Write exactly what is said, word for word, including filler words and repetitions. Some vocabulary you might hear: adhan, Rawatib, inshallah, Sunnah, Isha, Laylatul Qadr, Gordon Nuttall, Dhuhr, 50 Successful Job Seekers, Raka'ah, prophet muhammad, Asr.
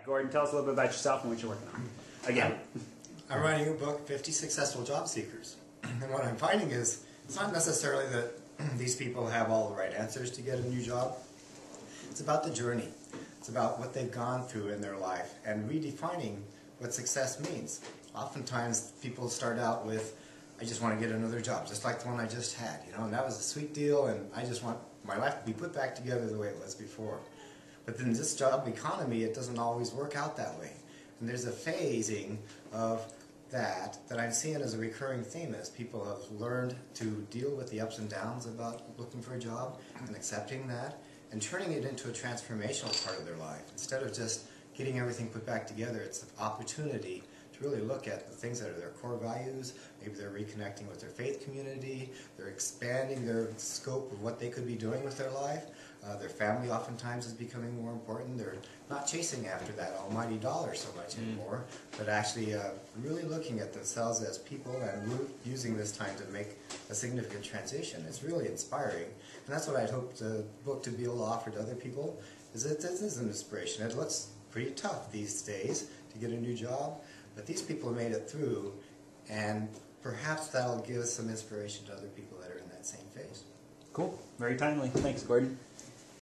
right, Gordon, tell us a little bit about yourself and what you're working on. Again. I'm writing a book, fifty Successful Job Seekers. And what I'm finding is, it's not necessarily that these people have all the right answers to get a new job. It's about the journey. It's about what they've gone through in their life and redefining what success means. Oftentimes, people start out with, I just want to get another job, just like the one I just had, you know, and that was a sweet deal, and I just want my life to be put back together the way it was before. But in this job economy, it doesn't always work out that way. And there's a phasing of that that I'm seeing as a recurring theme as people have learned to deal with the ups and downs about looking for a job and accepting that and turning it into a transformational part of their life. Instead of just getting everything put back together, it's an opportunity to really look at the things that are their core values. Maybe they're reconnecting with their faith community, they're expanding their scope of what they could be doing with their life. Uh, their family oftentimes is becoming more important. They're not chasing after that almighty dollar so much anymore, mm. but actually uh, really looking at themselves as people and using this time to make a significant transition. It's really inspiring, and that's what I'd hope the book to be able to offer to other people, is that this is an inspiration. It looks pretty tough these days to get a new job, but these people made it through, and perhaps that'll give some inspiration to other people that are in that same phase. Cool. Very timely. Thanks, Gordon.